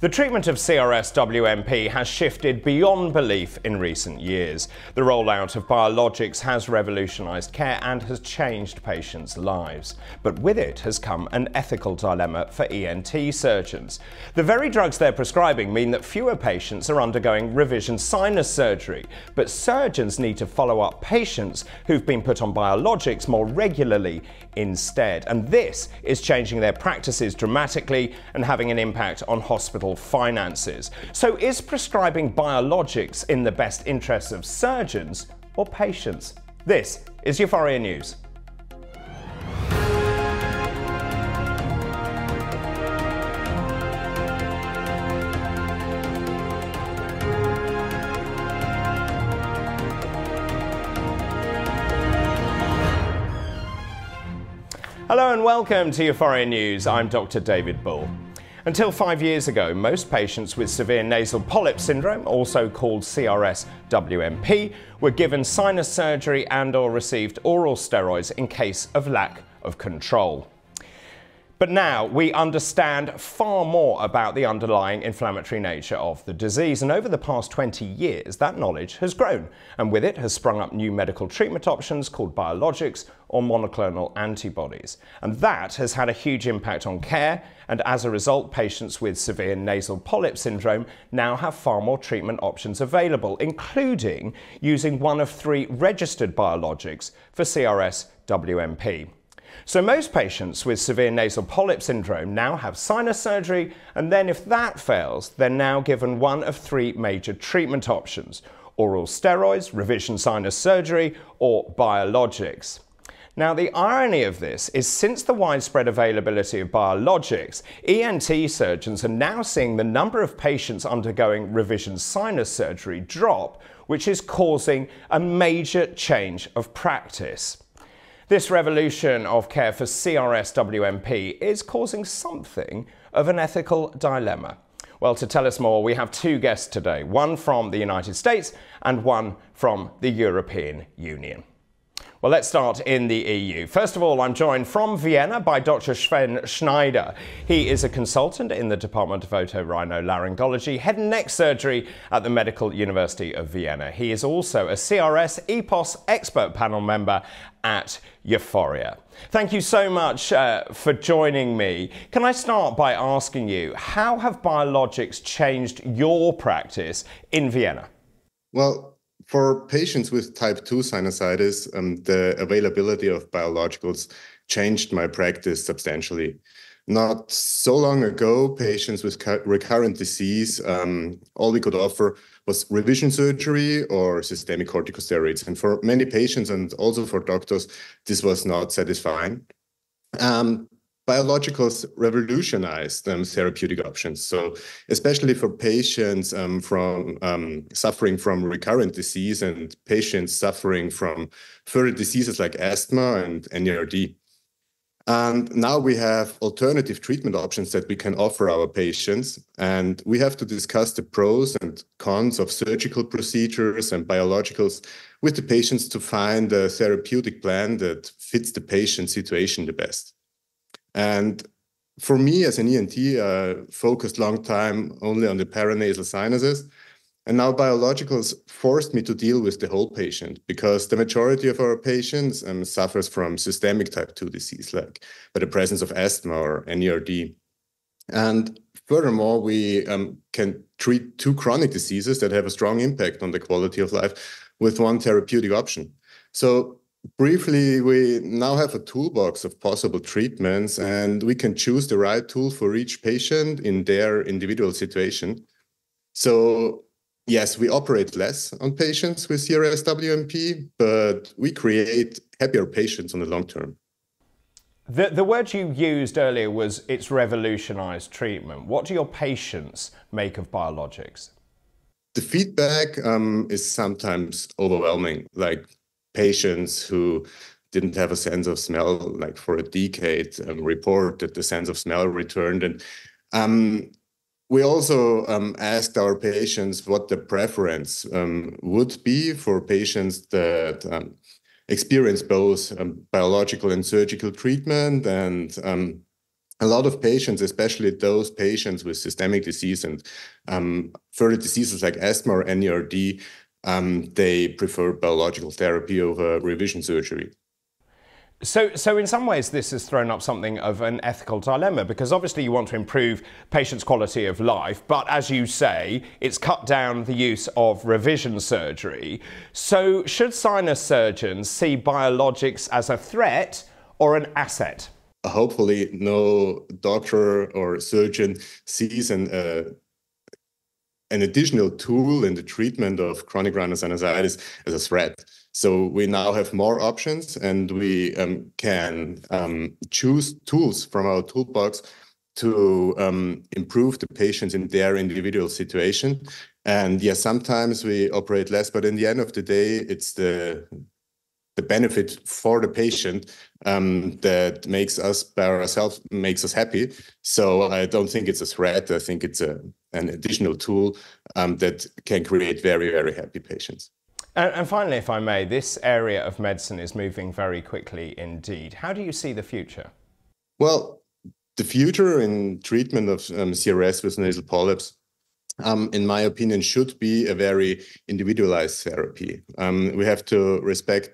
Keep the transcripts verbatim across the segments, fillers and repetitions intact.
The treatment of C R S W N P has shifted beyond belief in recent years. The rollout of biologics has revolutionized care and has changed patients' lives. But with it has come an ethical dilemma for E N T surgeons. The very drugs they're prescribing mean that fewer patients are undergoing revision sinus surgery, but surgeons need to follow up patients who've been put on biologics more regularly instead. And this is changing their practices dramatically and having an impact on hospital finances. So is prescribing biologics in the best interests of surgeons or patients? This is EUFOREA News. Hello and welcome to EUFOREA News. I'm Doctor David Bull. Until five years ago, most patients with severe nasal polyp syndrome, also called C R S W N P, were given sinus surgery and/or received oral steroids in case of lack of control. But now we understand far more about the underlying inflammatory nature of the disease, and over the past twenty years that knowledge has grown, and with it has sprung up new medical treatment options called biologics or monoclonal antibodies. And that has had a huge impact on care, and as a result patients with severe nasal polyp syndrome now have far more treatment options available, including using one of three registered biologics for C R S W N P. So most patients with severe nasal polyp syndrome now have sinus surgery, and then if that fails, they're now given one of three major treatment options: oral steroids, revision sinus surgery, or biologics. Now, the irony of this is, since the widespread availability of biologics, E N T surgeons are now seeing the number of patients undergoing revision sinus surgery drop, which is causing a major change of practice. This revolution of care for C R S W N P is causing something of an ethical dilemma. Well, to tell us more, we have two guests today, one from the United States and one from the European Union. Well, let's start in the E U. First of all, I'm joined from Vienna by Doctor Sven Schneider. He is a consultant in the Department of Otorhinolaryngology, Head and Neck Surgery at the Medical University of Vienna. He is also a C R S E P O S expert panel member at EUFOREA. Thank you so much uh, for joining me. Can I start by asking you, how have biologics changed your practice in Vienna? Well, for patients with type two sinusitis, um, the availability of biologicals changed my practice substantially. Not so long ago, patients with recurrent disease, um, all we could offer was revision surgery or systemic corticosteroids. And for many patients, and also for doctors, this was not satisfying. Um, Biologicals revolutionized um, therapeutic options. So especially for patients um, from um, suffering from recurrent disease and patients suffering from further diseases like asthma and N E R D. And now we have alternative treatment options that we can offer our patients. And we have to discuss the pros and cons of surgical procedures and biologicals with the patients to find a therapeutic plan that fits the patient's situation the best. And for me, as an E N T, I uh, focused long time only on the paranasal sinuses. And now biologicals forced me to deal with the whole patient, because the majority of our patients um, suffers from systemic type two disease, like by the presence of asthma or N E R D. And furthermore, we um, can treat two chronic diseases that have a strong impact on the quality of life with one therapeutic option. So briefly, we now have a toolbox of possible treatments, and we can choose the right tool for each patient in their individual situation. So yes, we operate less on patients with C R S W N P, but we create happier patients on the long term. The, the word you used earlier was it's revolutionized treatment. What do your patients make of biologics? The feedback um, is sometimes overwhelming. Like, patients who didn't have a sense of smell, like for a decade, um, report that the sense of smell returned. And um, we also um, asked our patients what the preference um, would be for patients that um, experience both um, biological and surgical treatment. And um, a lot of patients, especially those patients with systemic disease and um, further diseases like asthma or N E R D, um, they prefer biological therapy over revision surgery. So, so in some ways, this has thrown up something of an ethical dilemma, because obviously you want to improve patients' quality of life, but as you say, it's cut down the use of revision surgery. So should sinus surgeons see biologics as a threat or an asset? Hopefully no doctor or surgeon sees an, uh, an additional tool in the treatment of chronic rhinosinusitis as a threat. So we now have more options, and we um, can um, choose tools from our toolbox to um, improve the patients in their individual situation. And yes, yeah, sometimes we operate less, but in the end of the day, it's the the benefit for the patient um, that makes us by ourselves, makes us happy. So I don't think it's a threat. I think it's a, an additional tool um, that can create very, very happy patients. And finally, if I may, this area of medicine is moving very quickly indeed. How do you see the future? Well, the future in treatment of um, C R S with nasal polyps, um, in my opinion, should be a very individualized therapy. Um, we have to respect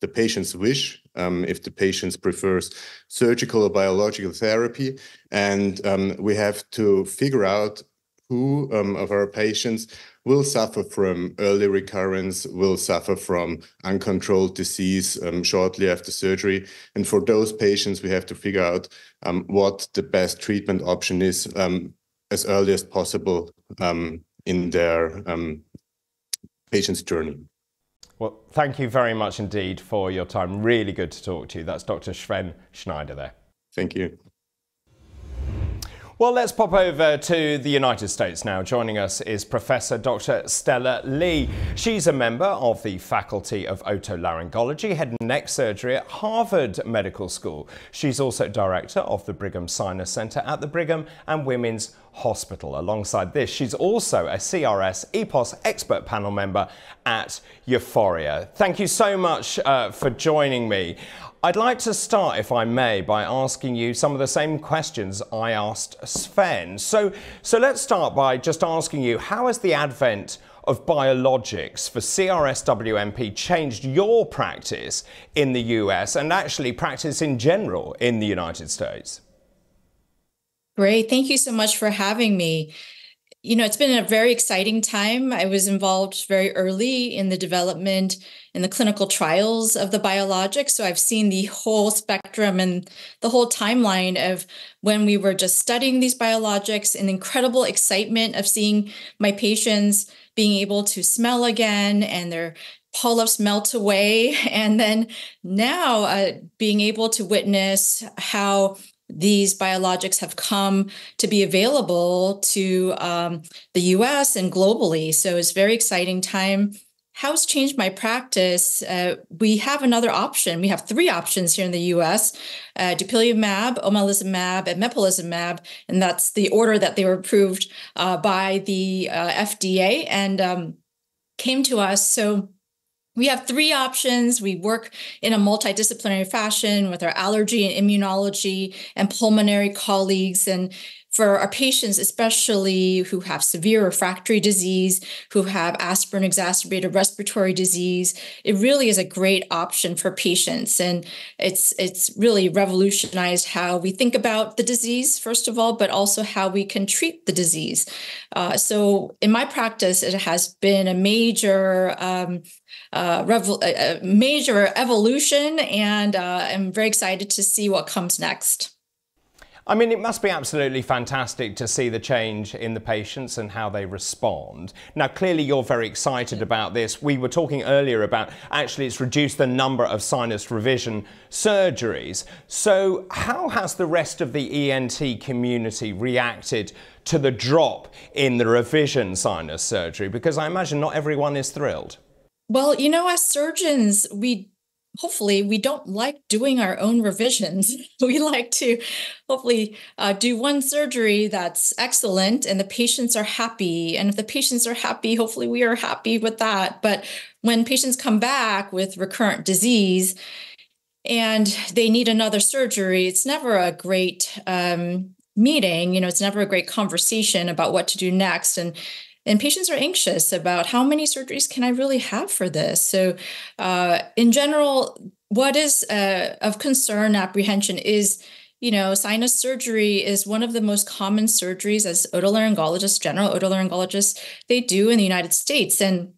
the patient's wish, um, if the patient prefers surgical or biological therapy. And um, we have to figure out who um, of our patients will suffer from early recurrence, will suffer from uncontrolled disease um, shortly after surgery. And for those patients, we have to figure out um, what the best treatment option is um, as early as possible um, in their um, patient's journey. Well, thank you very much indeed for your time. Really good to talk to you. That's Doctor Sven Schneider there. Thank you. Well, let's pop over to the United States now. Joining us is Professor Doctor Stella Lee. She's a member of the Faculty of Otolaryngology, Head and Neck Surgery at Harvard Medical School. She's also director of the Brigham Sinus Center at the Brigham and Women's Hospital. Alongside this, she's also a C R S E P O S expert panel member at EUFOREA. Thank you so much uh, for joining me. I'd like to start, if I may, by asking you some of the same questions I asked Sven. So, so let's start by just asking you, how has the advent of biologics for C R S W N P changed your practice in the U S and actually practice in general in the United States? Great. Thank you so much for having me. You know, it's been a very exciting time. I was involved very early in the development and the clinical trials of the biologics. So I've seen the whole spectrum and the whole timeline of when we were just studying these biologics and incredible excitement of seeing my patients being able to smell again and their polyps melt away. And then now uh, being able to witness how these biologics have come to be available to um, the U S and globally. So it's a very exciting time. How it's changed my practice? Uh, we have another option. We have three options here in the U S, uh, Dupilumab, Omalizumab, and Mepolizumab, and that's the order that they were approved uh, by the uh, F D A and um, came to us. So we have three options. We work in a multidisciplinary fashion with our allergy and immunology and pulmonary colleagues. And for our patients, especially who have severe refractory disease, who have aspirin exacerbated respiratory disease, it really is a great option for patients. And it's, it's really revolutionized how we think about the disease, first of all, but also how we can treat the disease. Uh, so in my practice, it has been a major um, Uh, revol a major evolution, and uh, I'm very excited to see what comes next. I mean, it must be absolutely fantastic to see the change in the patients and how they respond. Now, clearly you're very excited about this. We were talking earlier about actually it's reduced the number of sinus revision surgeries. So how has the rest of the E N T community reacted to the drop in the revision sinus surgery? Because I imagine not everyone is thrilled. Well, you know, as surgeons, we hopefully we don't like doing our own revisions. We like to hopefully uh, do one surgery that's excellent and the patients are happy. And if the patients are happy, hopefully we are happy with that. But when patients come back with recurrent disease, and they need another surgery, it's never a great um, meeting. You know, it's never a great conversation about what to do next. And And patients are anxious about how many surgeries can I really have for this? So uh, in general, what is uh, of concern, apprehension is, you know, sinus surgery is one of the most common surgeries as otolaryngologists, general otolaryngologists, they do in the United States. And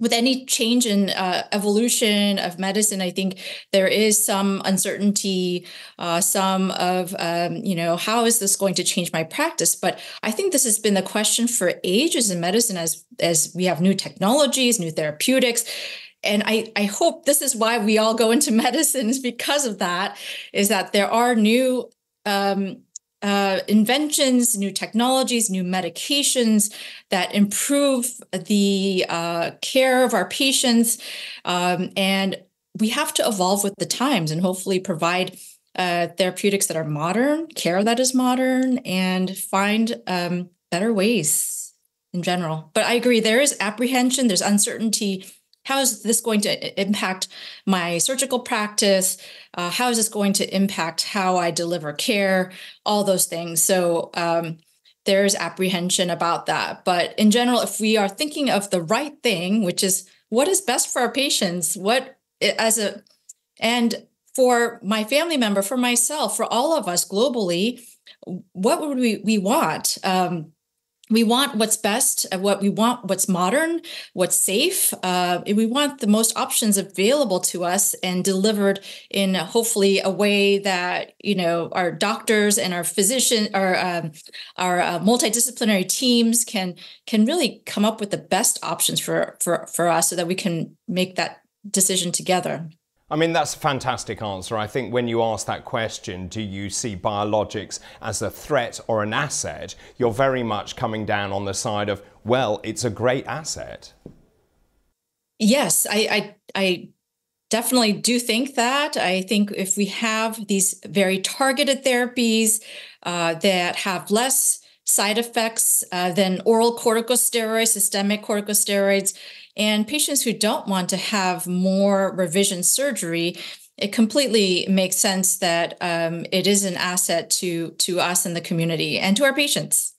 with any change in uh, evolution of medicine, I think there is some uncertainty, uh, some of, um, you know, how is this going to change my practice? But I think this has been the question for ages in medicine as, as we have new technologies, new therapeutics. And I, I hope this is why we all go into medicine, is because of that, is that there are new um Uh, inventions, new technologies, new medications that improve the uh, care of our patients. Um, and we have to evolve with the times and hopefully provide uh, therapeutics that are modern, care that is modern, and find um, better ways in general. But I agree, there is apprehension, there's uncertainty. How is this going to impact my surgical practice? Uh, how is this going to impact how I deliver care? All those things. So um, there's apprehension about that. But in general, if we are thinking of the right thing, which is what is best for our patients, what as a and for my family member, for myself, for all of us globally, what would we, we want? Um, We want what's best, what we want, what's modern, what's safe. Uh, we want the most options available to us and delivered in a, hopefully a way that, you know, our doctors and our physician, our um, our uh, multidisciplinary teams can can really come up with the best options for for for us, so that we can make that decision together. I mean, that's a fantastic answer. I think when you ask that question, do you see biologics as a threat or an asset, you're very much coming down on the side of, well, it's a great asset. Yes, I, I, I definitely do think that. I think if we have these very targeted therapies uh, that have less side effects uh, than oral corticosteroids, systemic corticosteroids, and patients who don't want to have more revision surgery, it completely makes sense that um, it is an asset to, to us and the community and to our patients.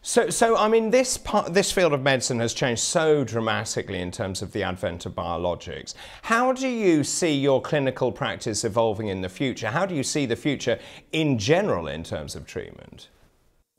So, so I mean, this part, this field of medicine has changed so dramatically in terms of the advent of biologics. How do you see your clinical practice evolving in the future? How do you see the future in general in terms of treatment?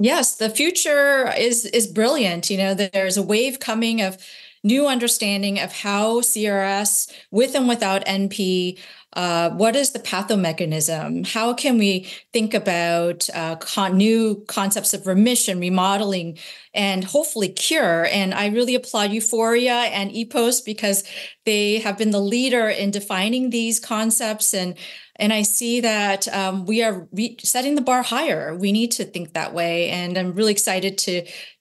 Yes, the future is is brilliant. You know, there's a wave coming of new understanding of how C R S, with and without N P, uh, what is the pathomechanism? How can we think about uh, con new concepts of remission, remodeling, and hopefully cure? And I really applaud EUFOREA and E P O S because they have been the leader in defining these concepts. And And I see that um, we are re setting the bar higher. We need to think that way, and I'm really excited to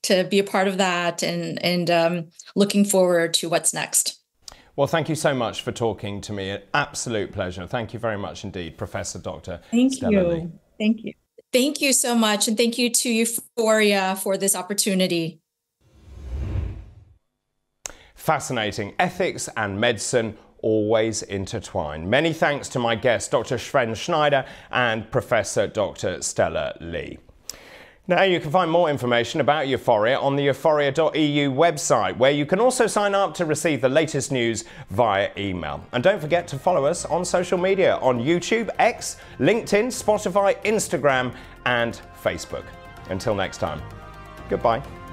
to be a part of that, and and um, looking forward to what's next. Well, thank you so much for talking to me. An absolute pleasure. Thank you very much indeed, Professor Doctor Stella Lee. Thank you. Thank you so much, and thank you to EUFOREA for this opportunity. Fascinating. Ethics and medicine always intertwine. Many thanks to my guests, Doctor Sven Schneider and Professor Doctor Stella Lee. Now you can find more information about EUFOREA on the EUFOREA dot E U website, where you can also sign up to receive the latest news via email. And don't forget to follow us on social media on YouTube, X, LinkedIn, Spotify, Instagram and Facebook. Until next time, goodbye.